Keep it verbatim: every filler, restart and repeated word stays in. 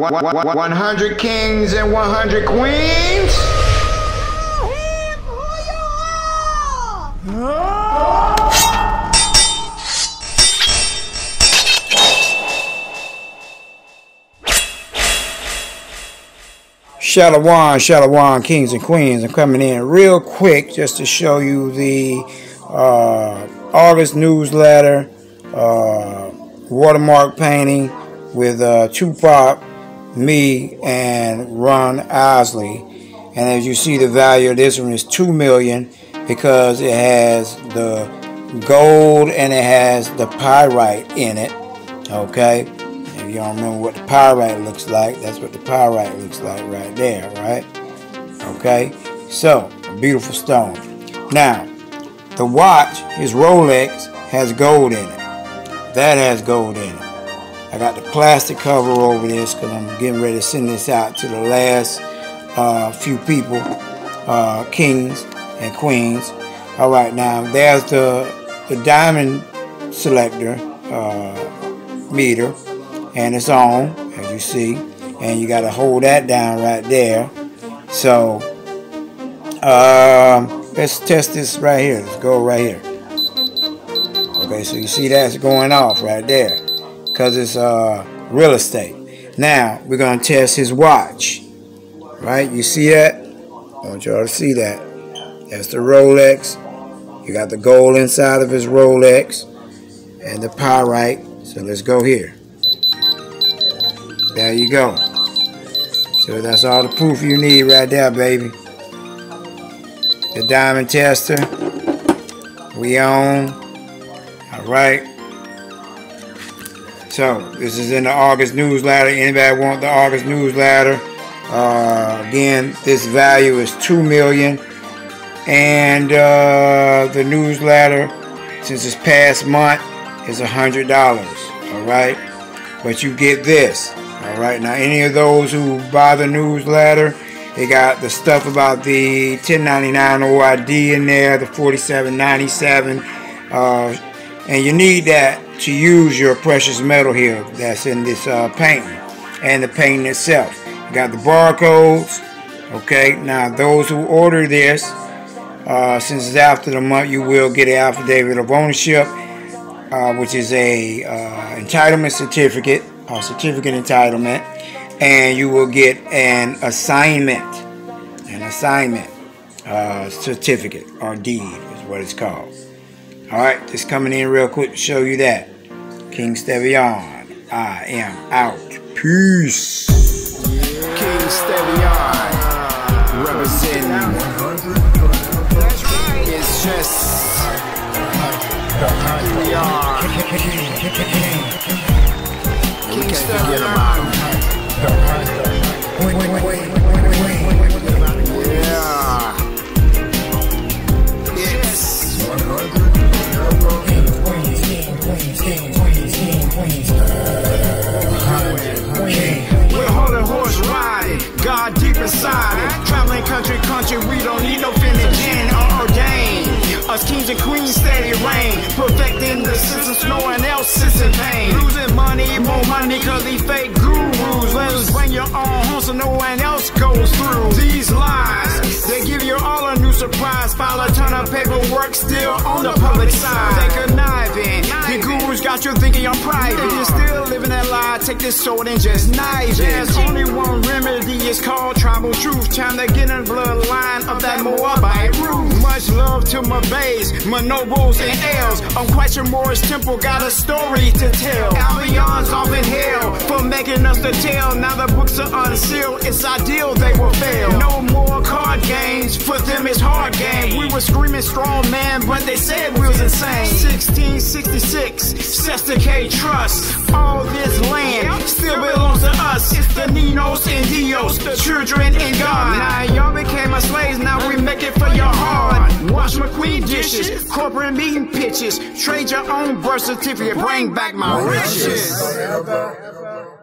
one hundred kings and one hundred queens. Shalawam, shalawam, kings and queens. I'm coming in real quick just to show you the uh, August newsletter uh, watermark painting with uh, Tupac, me, and Ron Osley. And as you see, the value of this one is two million dollars because it has the gold and it has the pyrite in it. Okay, if you don't remember what the pyrite looks like, that's what the pyrite looks like right there, right? Okay, so beautiful stone. Now, the watch, his Rolex, has gold in it. That has gold in it. I got the plastic cover over this because I'm getting ready to send this out to the last uh, few people, uh, kings and queens. All right, now there's the the diamond selector uh, meter, and it's on, as you see, and you got to hold that down right there. So um, let's test this right here. Let's go right here. Okay, so you see that's going off right there, because it's uh, real estate. Now, we're going to test his watch. Right? You see that? I want y'all to see that. That's the Rolex. You got the gold inside of his Rolex and the pyrite. So let's go here. There you go. So that's all the proof you need right there, baby. The diamond tester. We on. All right. So this is in the August newsletter. Anybody want the August newsletter? Uh, again, this value is two million dollars, and uh, the newsletter, since it's past month, is one hundred dollars. All right, but you get this. All right, now any of those who buy the newsletter, they got the stuff about the ten ninety-nine O I D in there, the forty-seven ninety-seven, uh, and you need that to use your precious metal here that's in this uh, painting and the painting itself. You got the barcodes. Okay, now those who order this, uh, since it's after the month, you will get an affidavit of ownership, uh, which is a uh, entitlement certificate or certificate entitlement, and you will get an assignment, an assignment uh, certificate or deed is what it's called. All right, just coming in real quick to show you that. King Stevian, I am out. Peace. King Stevian, representing. That's right. It's just here we are. King we can't forget about him. Wait, wait, wait, wait, wait, wait, wait. Yeah. Traveling country, country, we don't need no finagin or ordain. Us kings and queens steady reign, perfecting the systems, no one else is in pain. Losing money, more money, cause these fake gurus let us bring your own home so no one else goes through. These lies, they give you all a new surprise. File a ton of paperwork still on the public side. They conniving, the gurus got you thinking you're private. If you're still living that lie, take this sword and just knife it. There's only one remedy, it's called tribal truth. Time to get in bloodline of that Moabite roof. Much love to my bays, my nobles and elves. I'm quite sure Morris Temple got a story to tell. Albion's off in hell for making us the tale. Now the books are unsealed, it's ideal they will fail. No more card games, for them it's hard game. We were screaming strong man, but they said we was insane. sixteen sixty-six, Sesta K Trust. All this land still belongs to us. It's the Ninos and Dios, the children and God. Now y'all became my slaves, now we make it for your heart. Wash McQueen dishes, corporate meeting pitches, trade your own birth certificate, bring back my riches.